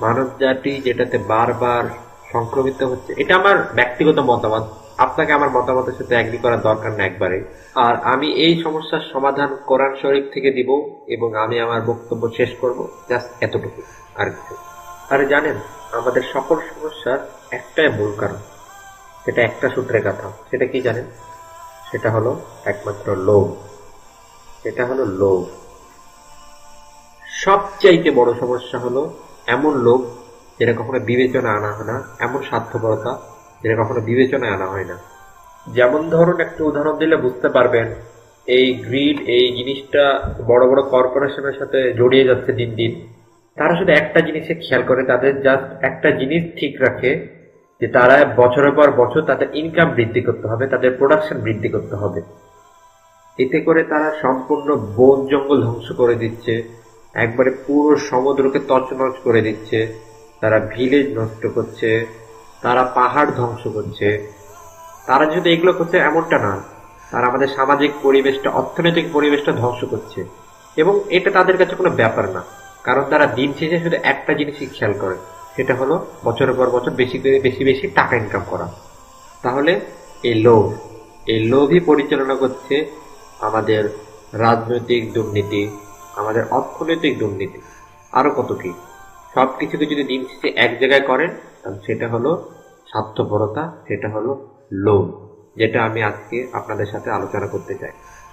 मानव जाति जेटाते बार बार संक्रमित होच्छे एटा आमार व्यक्तिगत मतामत आपनाके आमार मतामतेर साथे एग्री करार दरकार ना एकबारे आर आमी एई समस्यार समाधान कुरान शरीफ थेके दिब एबं आमी आमार बक्तव्य शेष करब जास्ट एतटुकु आर किछु आर जानेन आमादेर सकल समस्यार एकटाई मूल कारण सेटा एकटा सूत्रे गाथा सेटा कि जानेन सेटा हलो एकमात्र लोभ। सेटा हलो लोभ। सबचेয়ে बड़ समस्या हलो এমন লোভ যেটা কখনো বিবেচনা আনা হয় না, এমন স্বার্থপরতা যেটা কখনো বিবেচনায় আনা হয় না। যেমন ধরুন একটা উদাহরণ দিলে বুঝতে পারবেন এই গ্রিড এই জিনিসটা বড় বড় কর্পোরেশনের সাথে জড়িয়ে যাচ্ছে দিন দিন। তারা শুধু একটা জিনিসে খেয়াল করে, তাদের জাস্ট একটা জিনিস ঠিক রাখে যে তারা বছরের পর বছর তাদের ইনকাম বৃদ্ধি করতে হবে, তাদের প্রোডাকশন বৃদ্ধি করতে হবে। এতে করে তারা সম্পূর্ণ বন জঙ্গল ধ্বংস করে দিচ্ছে, একবারে পুরো সমুদ্রকে তছনছ করে দিচ্ছে, তারা ভিলেজ নষ্ট করছে, তারা পাহাড় ধ্বংস করছে। তারা যদি এগুলো করছে এমনটা না, তারা আমাদের সামাজিক পরিবেশটা অর্থনৈতিক পরিবেশটা ধ্বংস করছে এবং এটা তাদের কাছে কোনো ব্যাপার না, কারণ তারা দিন শেষে শুধু একটা জিনিসই খেয়াল করে, সেটা হলো বছরের পর বছর বেশি বেশি বেশি টাকা ইনকাম করা। তাহলে এই লোভই পরিচালনা করছে আমাদের রাজনৈতিক দুর্নীতি, আমাদের অর্থনৈতিক দুর্নীতি, আরো কত কি। সব কিছুকে যদি দিন শেষে এক জায়গায় করেন তাহলে সেটা হলো স্বার্থপরতা, সেটা হলো লোভ, যেটা আমি আজকে আপনাদের সাথে আলোচনা করতে চাই।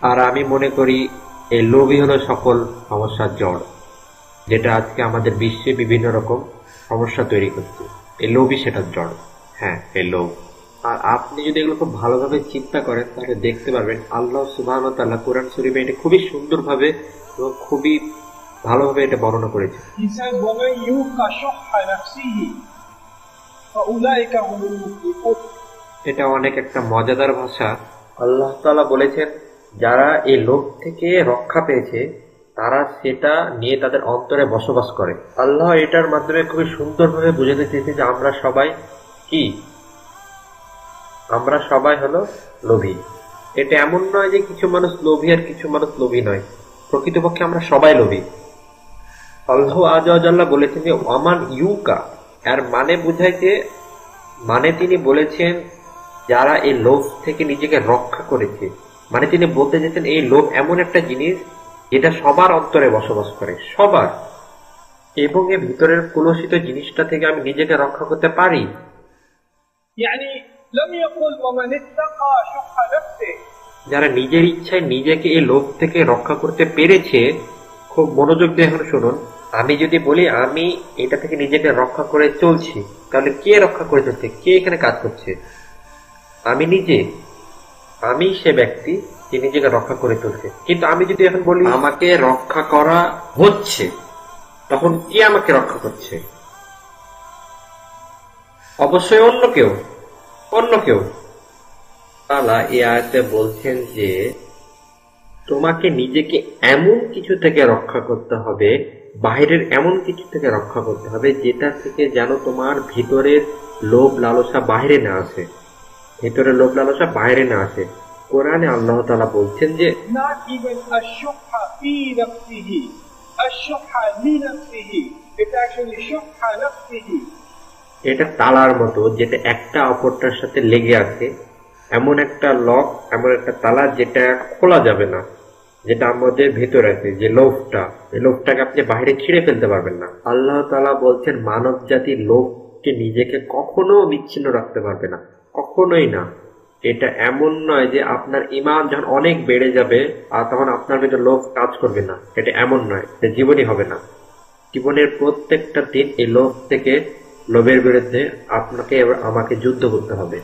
আর আমি মনে করি এই লোভই হলো সকল সমস্যার জড়, যেটা আজকে আমাদের বিশ্বে বিভিন্ন রকম সমস্যা তৈরি করছে। এই লোভই সেটার জড়, হ্যাঁ এই লোভ। আর আপনি যদি এগুলো খুব ভালোভাবে চিন্তা করেন তাহলে দেখতে পারবেন আল্লাহ সুবহানাহু ওয়া তাআলা কোরআন শরীফে এটা খুবই সুন্দরভাবে এবং খুবই ভালোভাবে এটা বর্ণনা করেছে। এটা অনেক একটা মজাদার ভাষা। আল্লাহ তাআলা বলেছেন যারা এই লোভ থেকে রক্ষা পেয়েছে তারা সেটা নিয়ে তাদের অন্তরে বসবাস করে। আল্লাহ এটার মাধ্যমে খুবই সুন্দরভাবে বুঝাতে চেয়েছে যে আমরা সবাই হলো লোভী। এটা এমন নয় যে কিছু মানুষ লোভী আর কিছু মানুষ লোভী নয়, প্রকৃতপক্ষে আমরা সবাই লোভী। আল্লাহ আজাল্লাহ বলেছেন যে ওয়ামান ইউকা, এর মানে বোঝায় যে মানে তিনি বলেছেন যারা এই লোভ থেকে নিজেকে রক্ষা করেছে, মানে তিনি বলতে চাইছেন এই লোভ এমন একটা জিনিস যেটা সবার অন্তরে বসবাস করে, সবার, এবং এর ভিতরের কলুষিত জিনিসটা থেকে আমি নিজেকে রক্ষা করতে পারি। যারা নিজের ইচ্ছায় নিজেকে এই লোভ থেকে রক্ষা করতে পেরেছে, খুব মনোযোগ দিয়ে এখন শুনুন, আমি যদি বলি আমি এটা থেকে নিজেকে রক্ষা করে চলছি, তাহলে কে রক্ষা করে চলছে, কে এখানে কাজ করছে? আমি নিজে, আমি সে ব্যক্তি যে নিজেকে রক্ষা করে চলছে। কিন্তু আমি যদি এখন বলি আমাকে রক্ষা করা হচ্ছে, তখন কে আমাকে রক্ষা করছে? অবশ্যই অন্য কেউ। আল্লাহ এই আয়াতে বলছেন যে তোমাকে নিজেকে এমন কিছু থেকে রক্ষা করতে হবে, বাইরের এমন কিছু থেকে রক্ষা করতে হবে যেটা থেকে যেন তোমার ভিতরের লোভ লালসা বাইরে না আসে, ভিতরের লোভ লালসা বাইরে না আসে। কোরআনে আল্লাহ তাআলা বলছেন যে এটা তালার মতো, যেটা একটা অপরটার সাথে লেগে আছে, এমন একটা লক, এমন একটা তালা যেটা খোলা যাবে না, যেটা আমাদের ভেতরে আছে যে লোভটা, এই লোভটাকে আপনি বাইরে ছিঁড়ে ফেলতে পারবেন না। আল্লাহ তাআলা বলছেন মানব জাতির লোভকে নিজেকে কখনো বিচ্ছিন্ন রাখতে পারবে না, কখনোই না। এটা এমন নয় যে আপনার ঈমান যখন অনেক বেড়ে যাবে আর তখন আপনার ভেতর লোভ কাজ করবে না, এটা এমন নয়, এটা জীবনই হবে না। জীবনের প্রত্যেকটা দিন এই লোভ থেকে, লোভের বিরুদ্ধে আপনাকে আমাকে যুদ্ধ করতে হবে।